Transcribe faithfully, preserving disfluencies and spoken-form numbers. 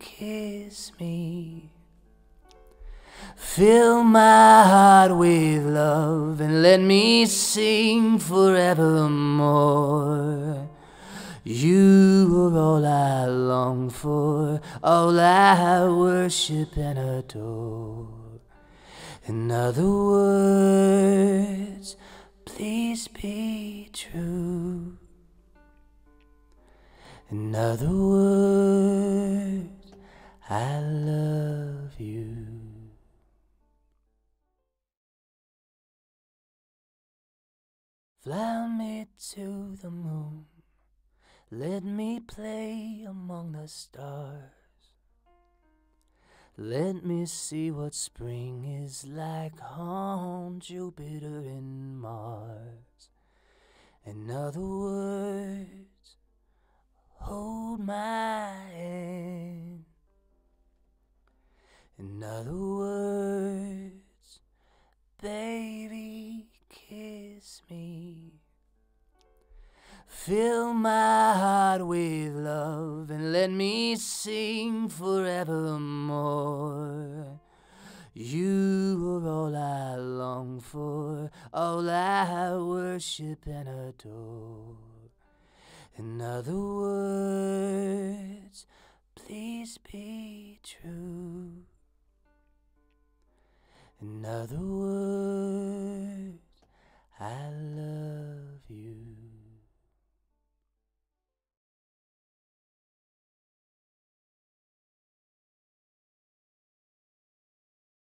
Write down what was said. kiss me. Fill my heart with love and let me sing forevermore. You are all I long for, all I worship and adore. In other words, please be true. In other words, I love you. Fly me to the moon, let me play among the stars. Let me see what spring is like on Jupiter and Mars. In other words, hold my hand. In other words, baby, kiss me. Fill my heart with love and let me sing forevermore. You are all I long for, all I worship and adore. In other words, please be true. In other words,